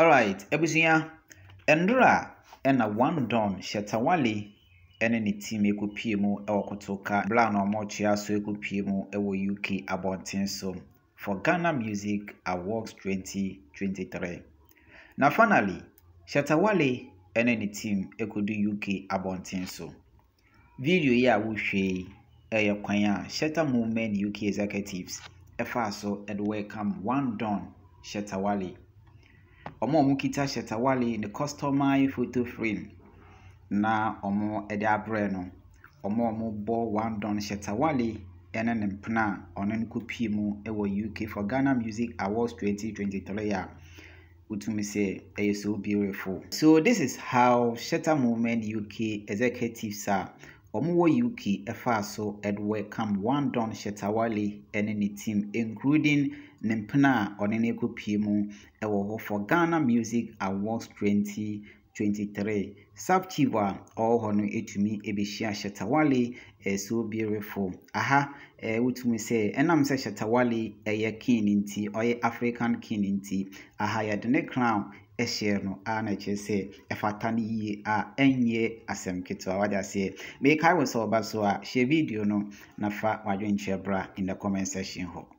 Alright, ebusiya endra ena one don Shatta Wale ene ni team ekopie mu ewo kutoka bla na omochia so ekopie mu ewo UK abonten so for Ghana Music Awards 2023. Na finally Shatta Wale ene ni team ekodu UK abonten so. Video ya wuhwe eye kwanya Shatta Movement UK executives efaso and welcome one don Shatta Wale. Omo mukita Shatta Wale in the customized photo frame. Na omo edabreno. Omo bo one don Shatta Wale and an empna on an kupimu ewo UK for Ghana Music Awards 2023. Utumi say they so beautiful. So this is how Shatta Movement UK executives are. Omo UK efaso and welcome one don Shatta Wale and any team including Nempana on any kupimu ewo for Ghana Music Awards 2023. Subchiva all honu etumi ebishia Shatta Wale so beautiful. Aha utumi say enam se Shatta Wale eye king inti oye African king inti. Aha ya dene crown Esherno anachese efatani ye a enye asemkitwa wada se make I was so baswa she video no nafa wajo nchebra in the comment section ho.